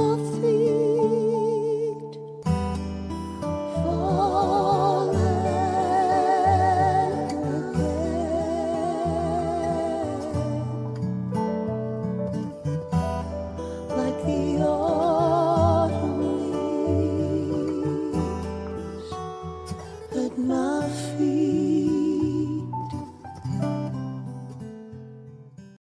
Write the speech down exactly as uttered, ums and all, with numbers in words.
of